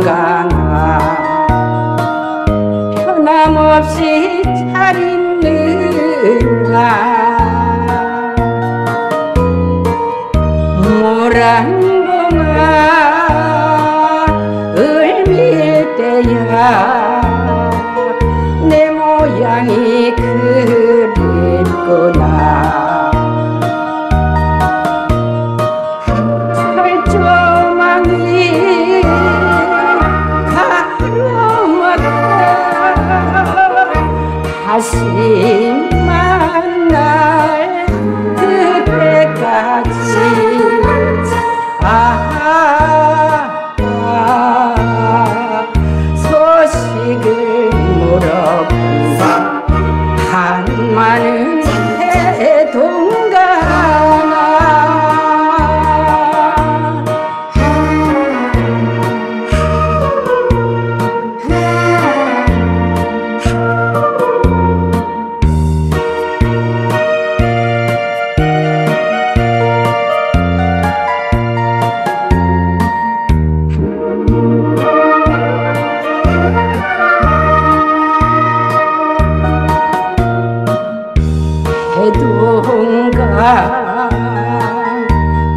건강아 변함없이 잘 있는가 모란봉아 을밀 때야 내 모양이 그립구나 다시만 날 그때까지 소식을 물어보자 한마는 해동강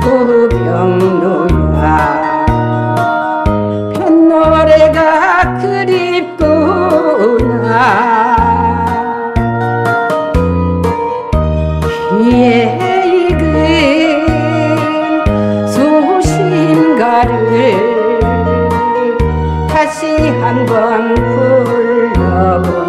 구병로야 뱃노래가 그립구나 귀에 익은 수신가를 다시 한번 불러보네